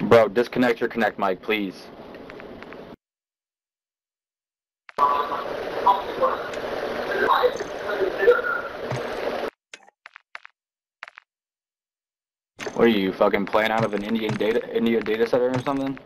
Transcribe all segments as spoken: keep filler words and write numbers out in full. Bro, disconnect your connect mic, please. What are you, fucking playing out of an Indian data India data center or something?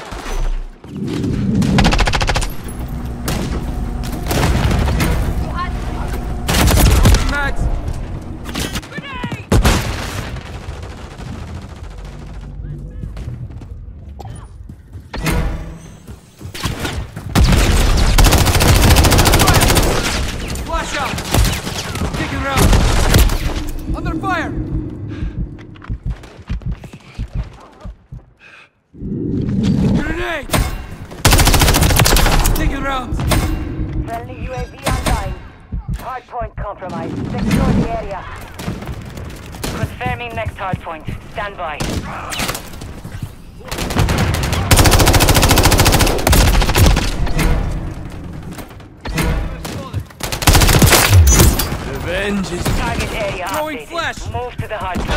Changing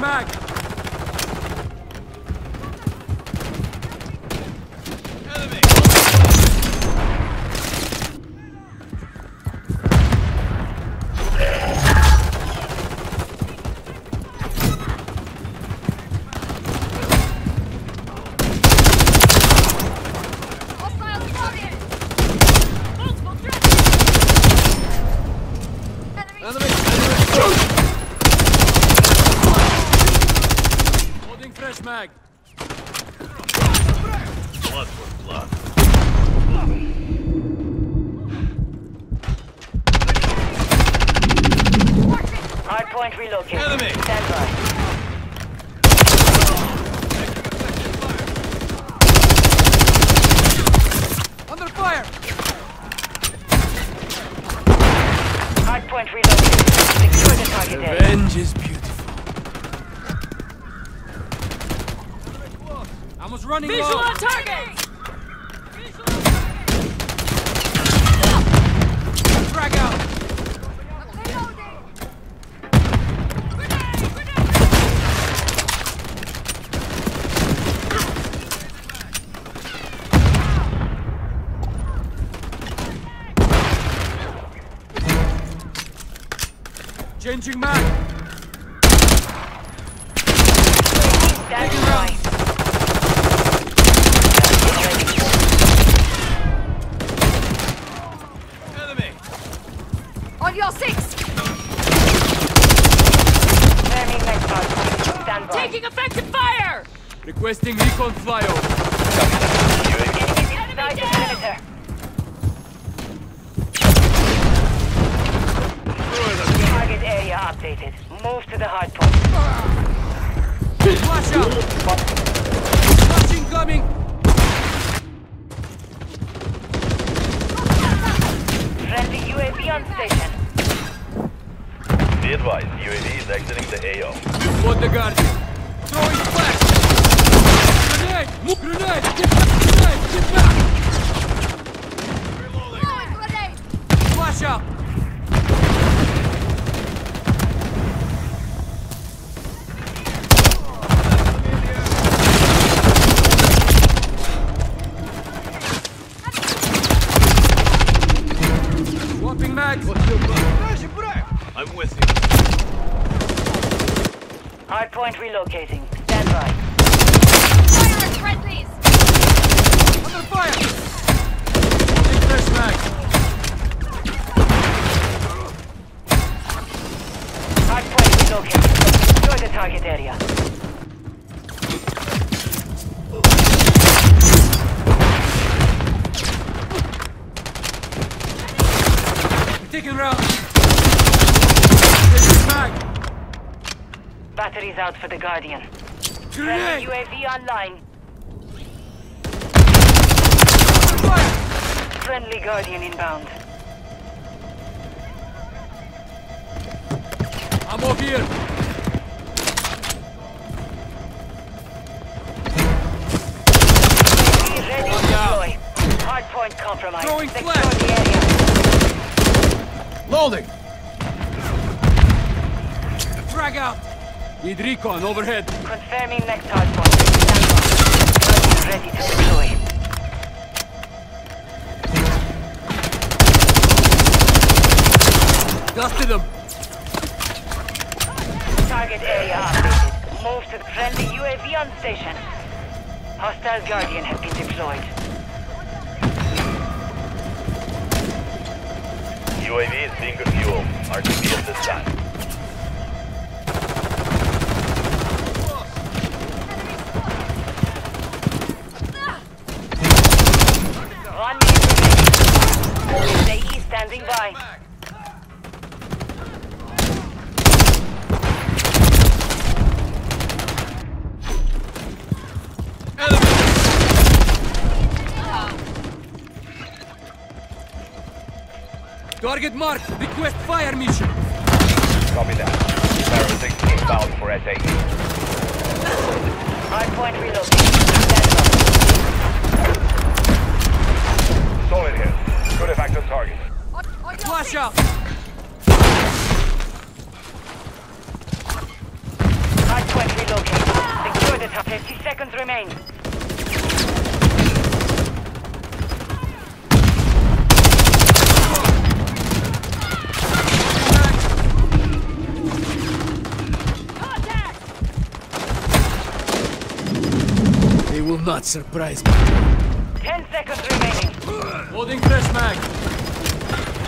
back. That's right. Enemy. On your six. Stand by. Taking effective fire. Requesting recon flyover. Enemy down. Area updated. Move to the hard point. Flash out! Flash incoming! Friendly U A V on station. advised, U A V is exiting the A O. What the guard? Throwing flash! Grenade! Move! Grenade! Get back! Grenade! Get back! Reloading! Throwing grenade! Flash out! I'm with you. Hardpoint relocating. Stand by. Fire at threat, please! Under fire! Take this mag. Hardpoint relocating. Destroy the target area. We're taking round. Batteries out for the Guardian. Grenade! U A V online. Fire! Friendly Guardian inbound. I'm over here. U A V ready to deploy. Hardpoint compromised. Throwing flash! Loading! Frag out! Need recon overhead. Confirming next hard point. Stand by. Ready to deploy. Dusted them. Target area updated. Move to the friendly U A V on station. Hostile Guardian has been deployed. U A V is being refueled. R T B at this time. Standing by. Enemy. Target marked. Request fire mission. Copy that. Parasite inbound for S A E. Hardpoint relocated. Solid here. Good effective target. Flash out! Hardpoint relocated. Secure the top. fifty seconds remain. Contact! They will not surprise me. ten seconds remaining. Loading fresh mag.